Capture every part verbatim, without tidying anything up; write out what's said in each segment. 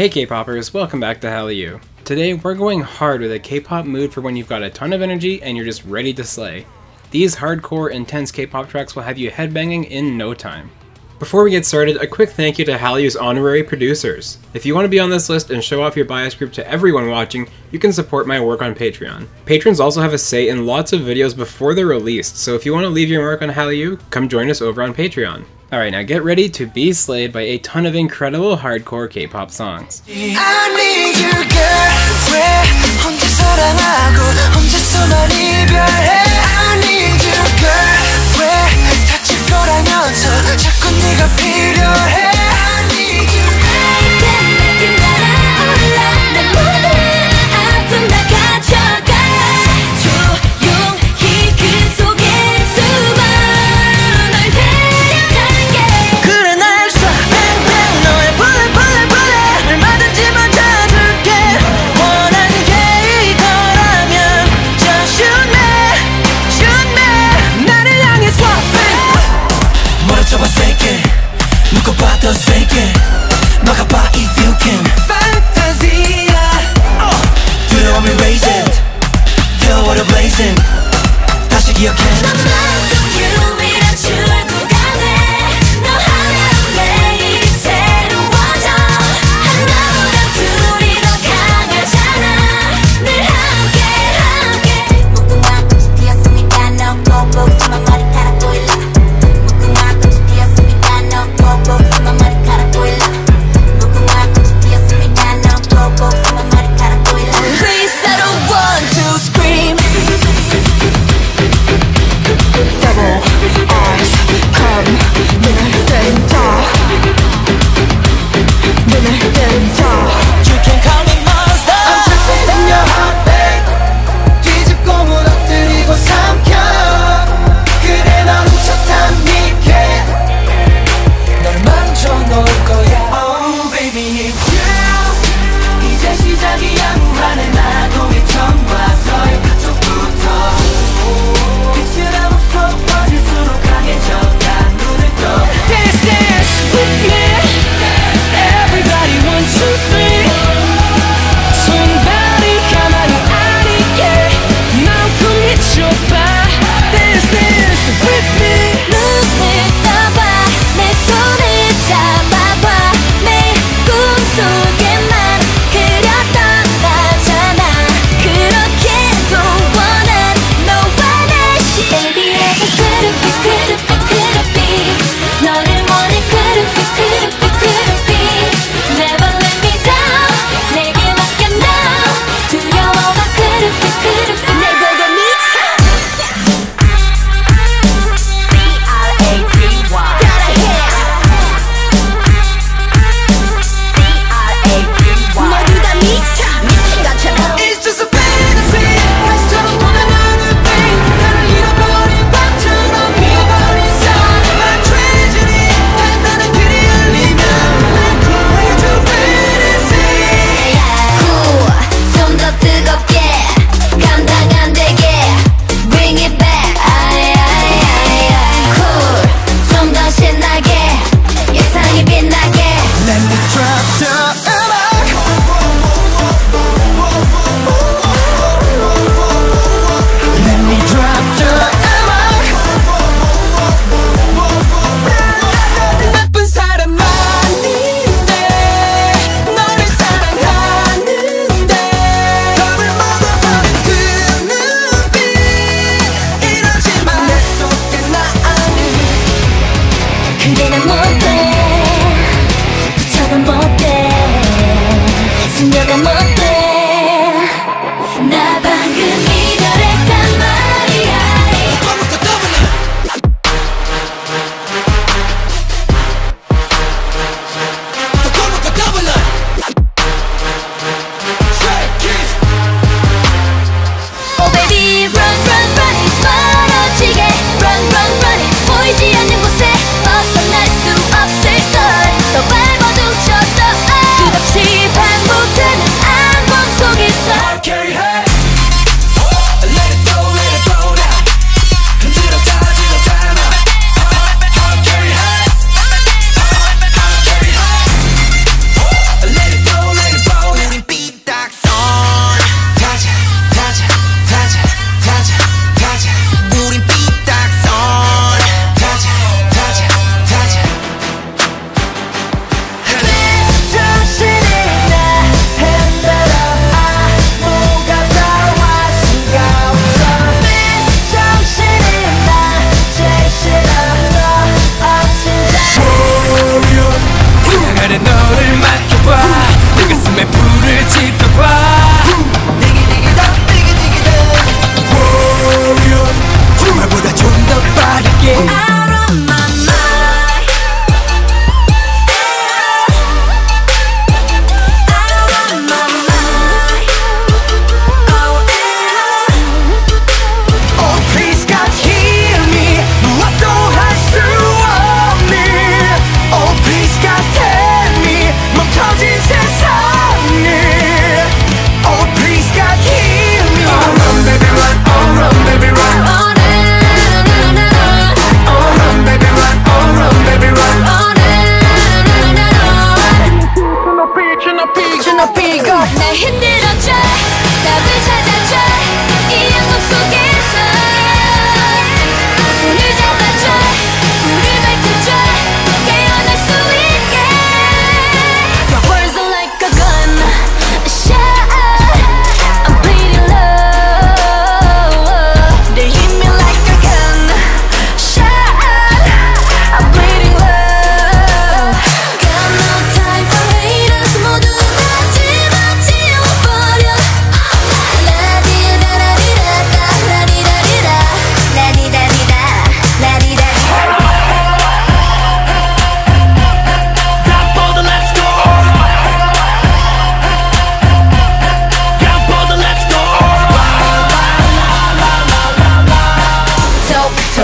Hey K-poppers, welcome back to Hallyu. Today we're going hard with a K-pop mood for when you've got a ton of energy and you're just ready to slay. These hardcore, intense K-pop tracks will have you headbanging in no time. Before we get started, a quick thank you to Hallyu's honorary producers. If you want to be on this list and show off your bias group to everyone watching, you can support my work on Patreon. Patrons also have a say in lots of videos before they're released, so if you want to leave your mark on Hallyu, come join us over on Patreon. Alright, now get ready to be slayed by a ton of incredible hardcore K-pop songs.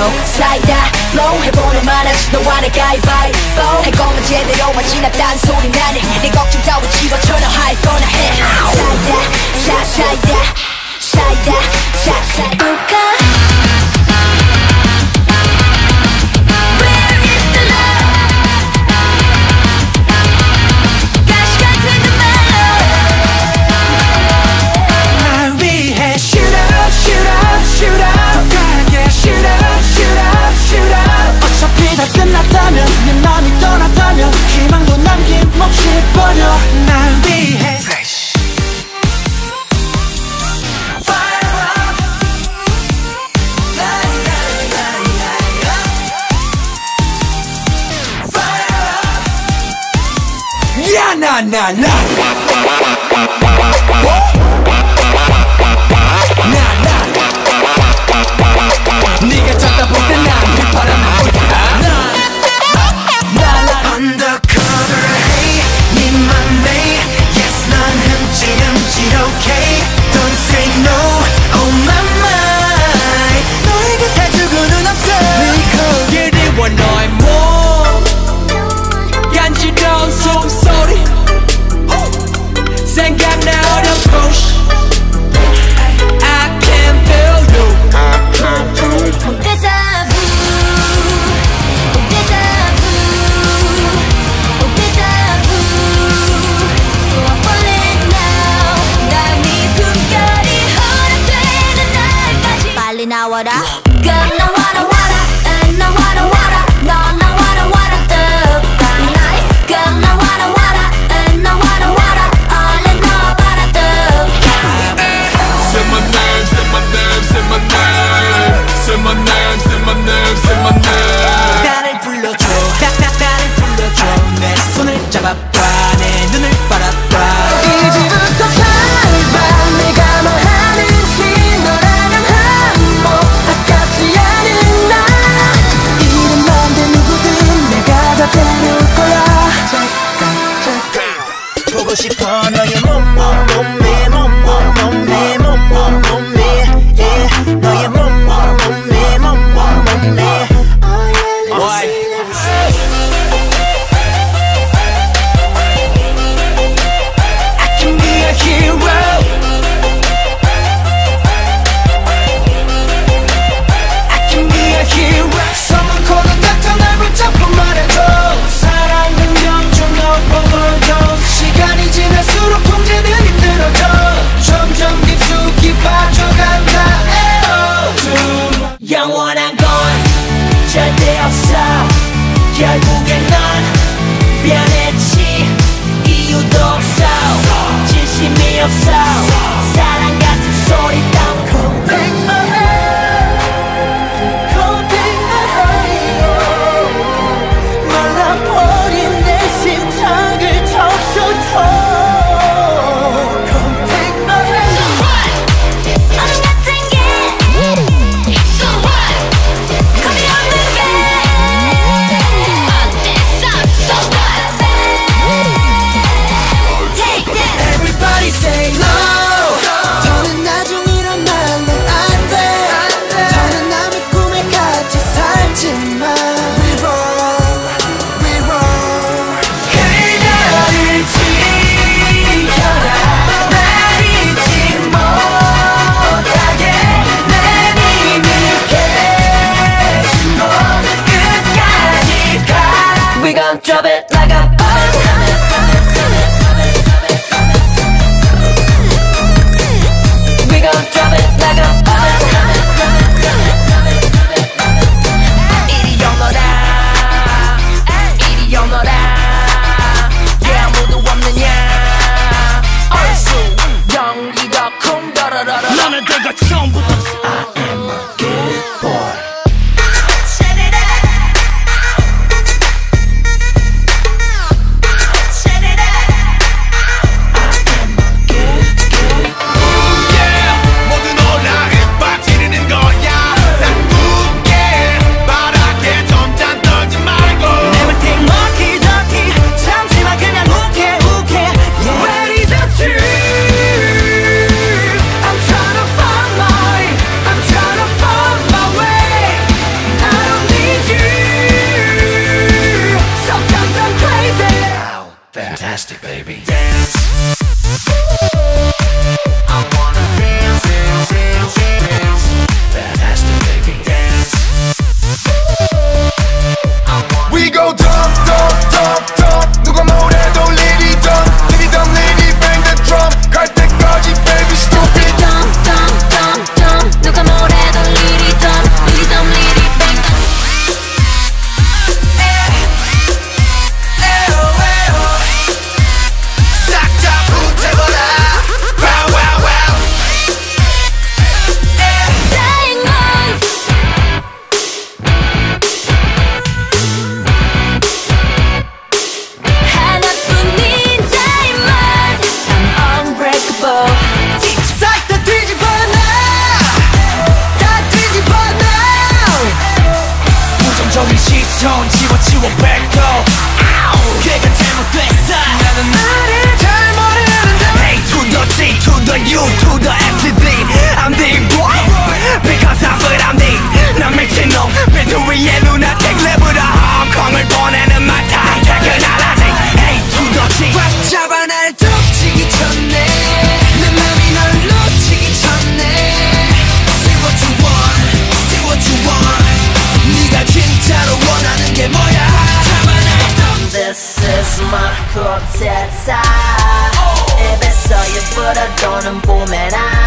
속삭이다 flow 해보는 만하지 너와 내 가위바위보 내 것만 제대로 맞지 나 딴소리 나네 내 걱정 따위 집어쳐 너 할 뻔해 사이다 사이다 사이다 사이다 사이다 Na na na 네가 찾다 볼 때 난 휘파람을 불타 Undercover hey 네 맘에 Yes 난 흠질 흠질 okay Don't say no Oh my my 너에게 다 주고는 없어 네 거기를 원너의 몸 간지러운 숨소리 나와라 Girl 나 와라 와라 응 나 와라 와라 너 나 와라 와라 Ooh nice Girl 나 와라 와라 응 나 와라 와라 얼른 너 봐라 Ooh Say my name Say my name Say my name Say my name Say my name Say my name 나를 불러줘 나, 나, 나를 불러줘 내 손을 잡아봐 내 눈을 바라봐 이제부터 바라봐 내가 뭐 싶어 너의 몸, 몸, 몸매, 몸, 몸, 몸매, 몸, 몸, 몸매, yeah 너의 몸, 몸, 몸매, 몸, 몸, 몸매 Oh yeah, let's see, let's see I can be a hero I can be a hero Someone call the doctor, 나를 잡고 말해줘 사랑은 영중 overload 시간이 지날수록 통제는 힘들어져 점점 깊숙이 빠져간다 에어 두 영원한 건 절대 없어 결국엔 넌 변했지 이유도 없어 진심이 없어 사랑 같은 소리 따윈 Come back my heart Come back my heart 말라버린 내 심장을 톡톡톡 say no nasty, baby. Dance. 시선 지워지워 백도 아우 걔가 잘못됐어 나는 나를 잘 모르는데 A to the C to the U to the F C D I'm the boy because I'm what I'm the 난 미친놈 배도 위에 루나틱 레브라 홍콩을 보내는 마타 퇴근 안 하지 A to the G 꽉 잡아 날 덮치기 전에 내 맘이 널 놓치기 전에 Say what you want Say what you want 네가 진짜로 This is my corteza. If it's all you put a gun and boom and I.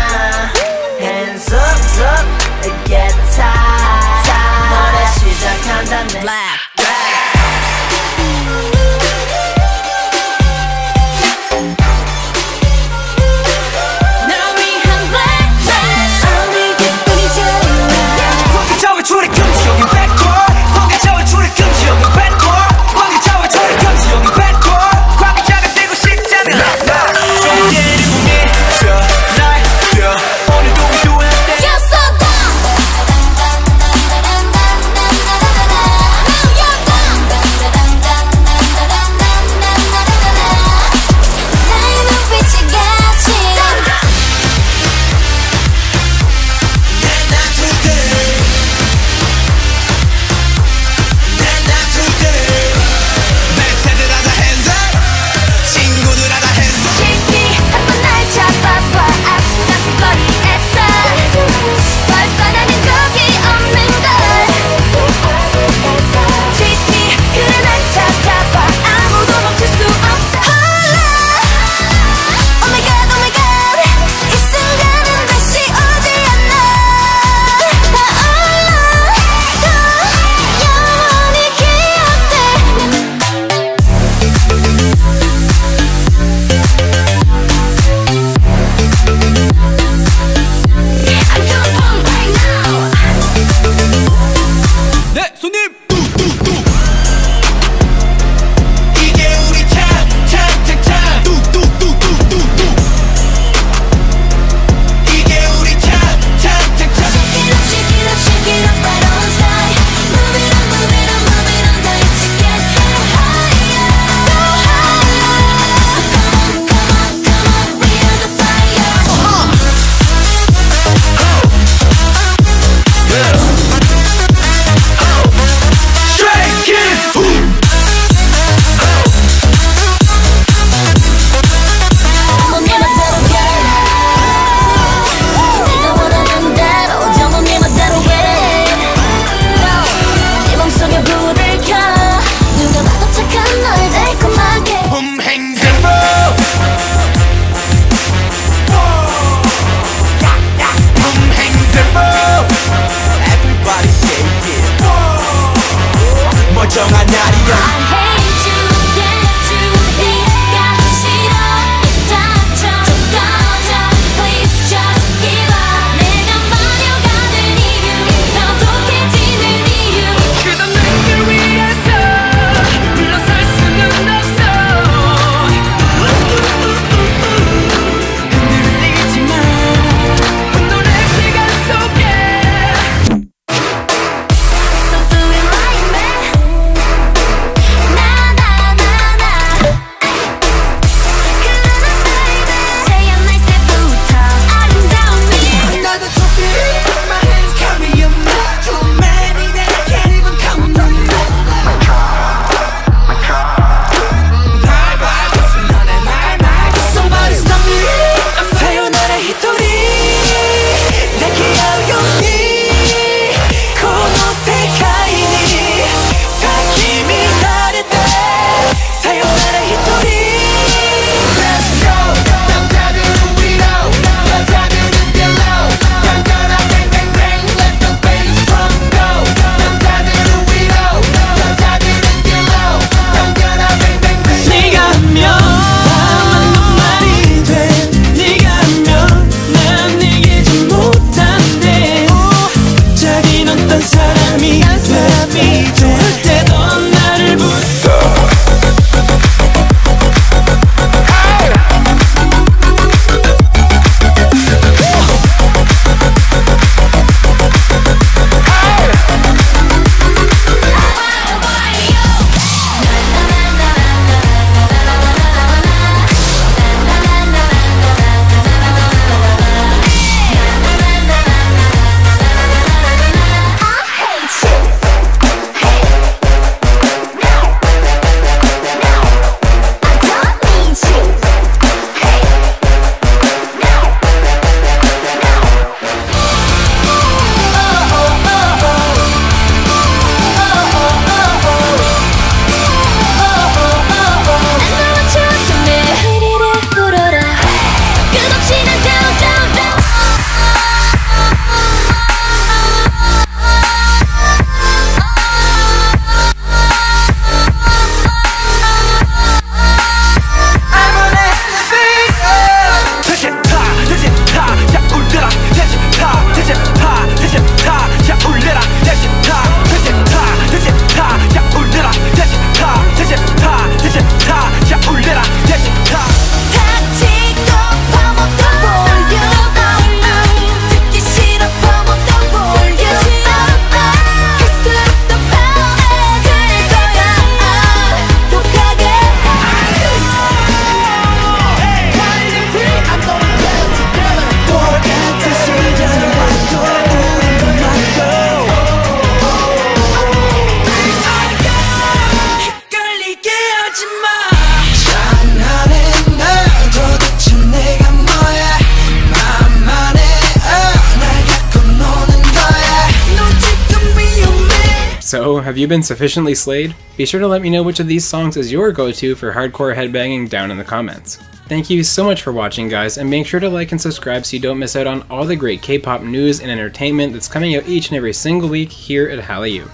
So, have you been sufficiently slayed? Be sure to let me know which of these songs is your go-to for hardcore headbanging down in the comments. Thank you so much for watching, guys, and make sure to like and subscribe so you don't miss out on all the great K-pop news and entertainment that's coming out each and every single week here at Hallyu.